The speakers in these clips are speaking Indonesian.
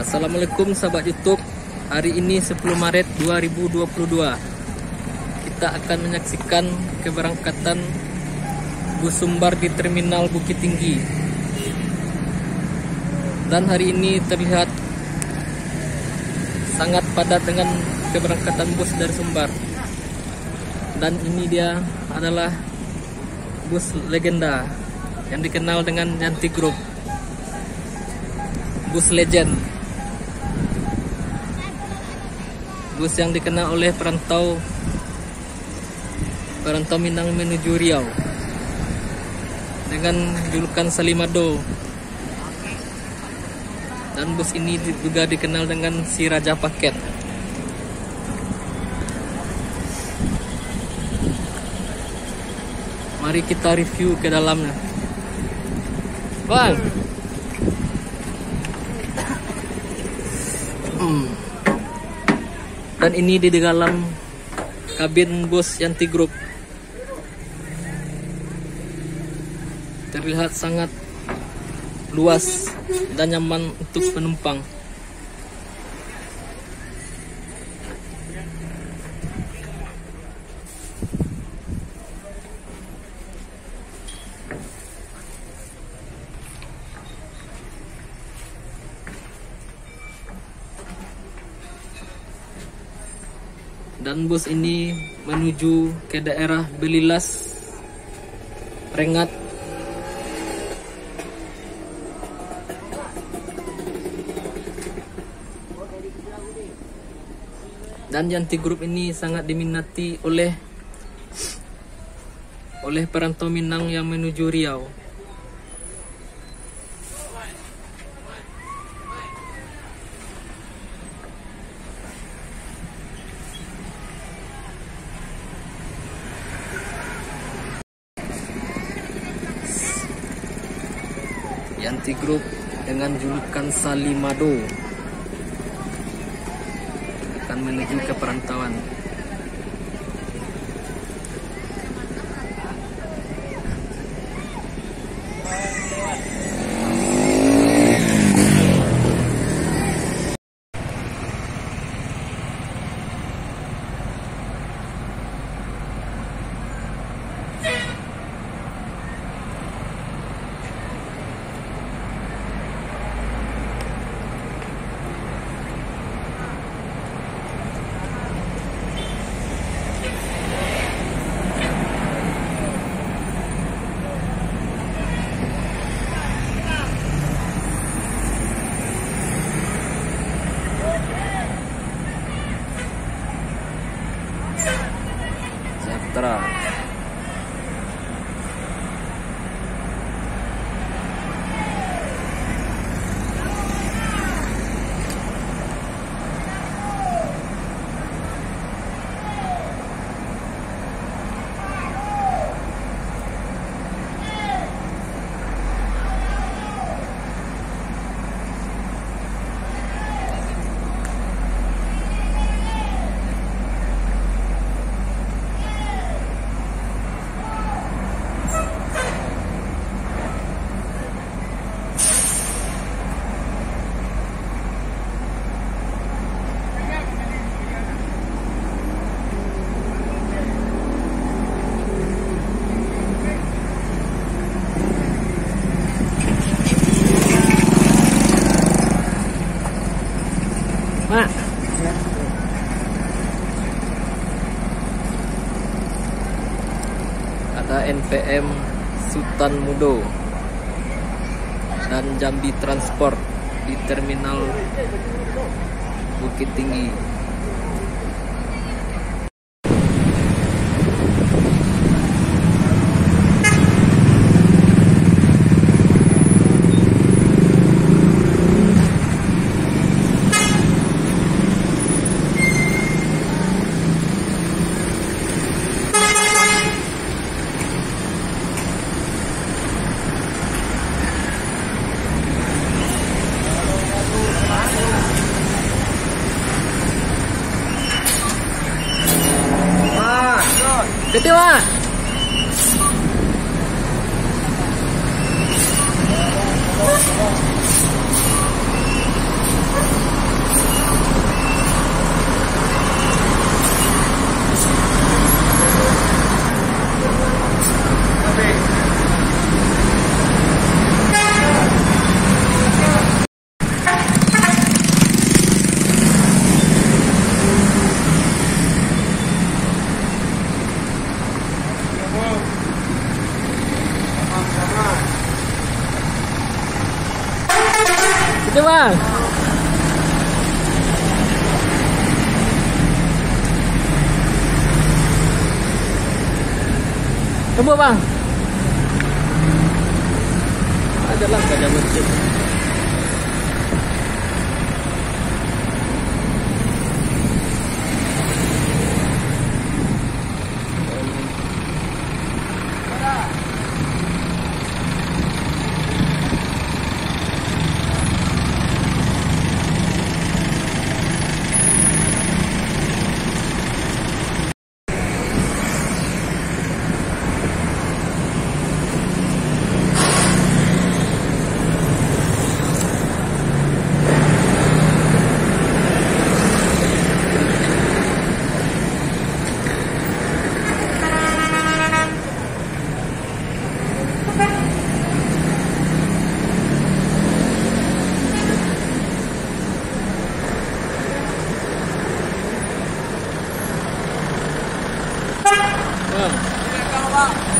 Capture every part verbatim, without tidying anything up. Assalamualaikum sahabat YouTube. Hari ini sepuluh Maret dua ribu dua puluh dua kita akan menyaksikan keberangkatan bus Sumbar di Terminal Bukit Tinggi. Dan hari ini terlihat sangat padat dengan keberangkatan bus dari Sumbar. Dan ini dia adalah bus legenda yang dikenal dengan YANTI Group, bus legend, bus yang dikenal oleh perantau perantau Minang menuju Riau dengan julukan Salimado. Dan bus ini juga dikenal dengan si Raja Paket. Mari kita review ke dalamnya, Bang. Dan ini di dalam kabin bus YANTI Group. Terlihat sangat luas dan nyaman untuk penumpang. Dan bus ini menuju ke daerah Belilas, Rengat, dan YANTI Group ini sangat diminati oleh oleh perantau Minang yang menuju Riau. YANTI Group dengan julukan Salimado akan menuju ke perantauan. N P M Sutan Mudo dan Jambi Transport di Terminal Bukit Tinggi. Itu bang. Coba bang. Ada lah gajah masjid.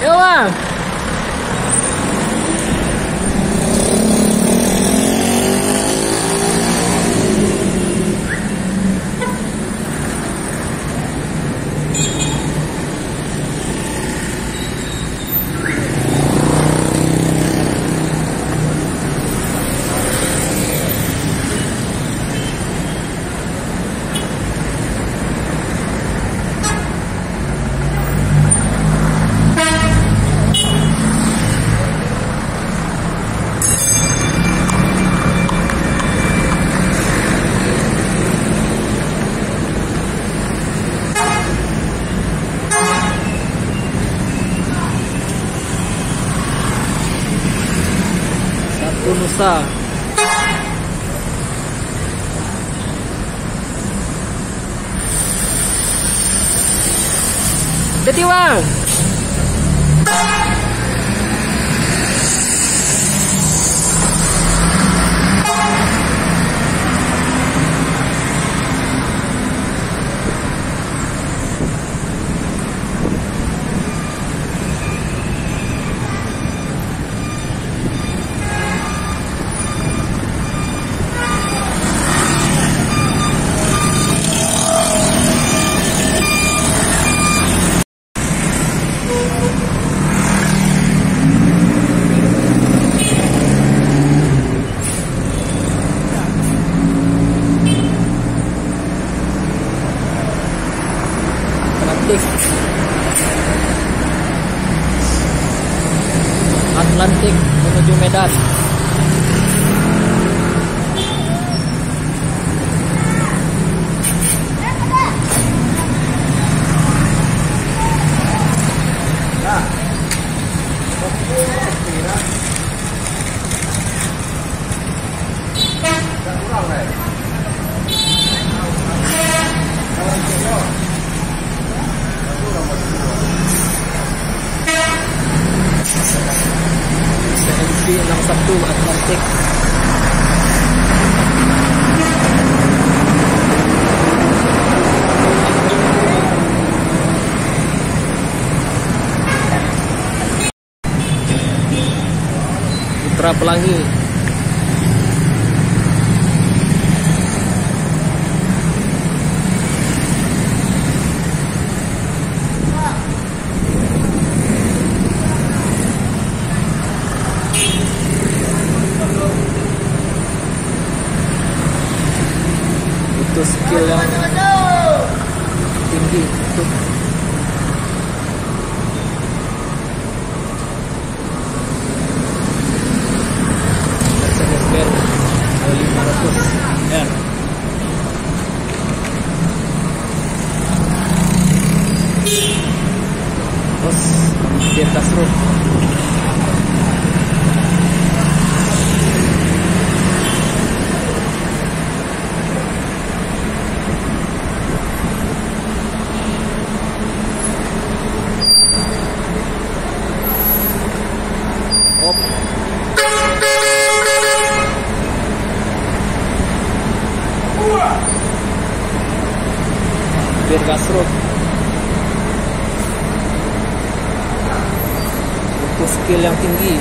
Yo bang. Nusa Titiwa. Atlantik menuju Medan. enam satu Atlantik. Putra Pelangi. Skill yang tinggi untuk S N S B lima ratus R. Terus di atas road biar kasrut butuh skill yang tinggi.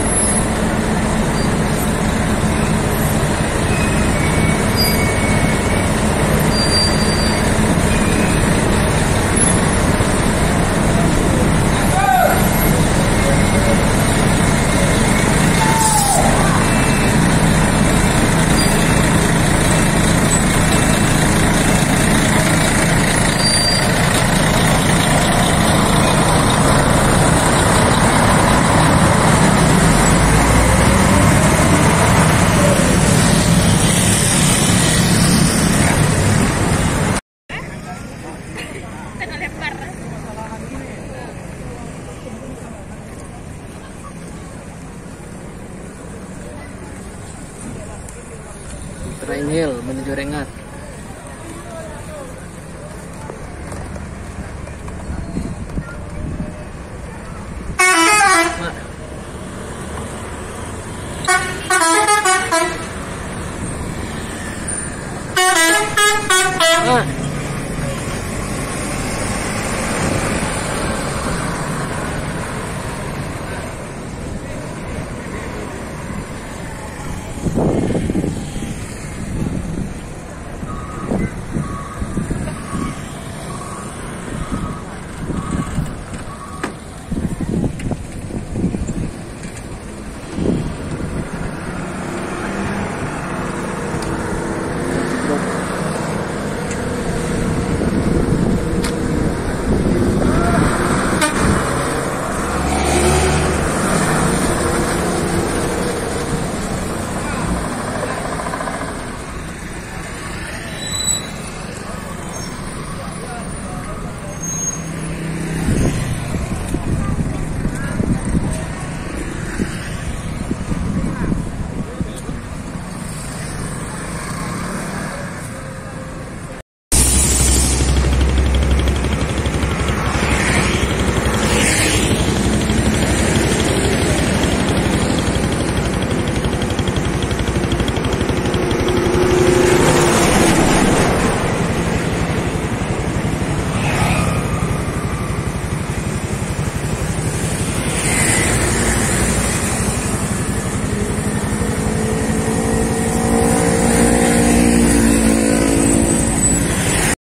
Rainhill menuju Rengat. Ma. Ma.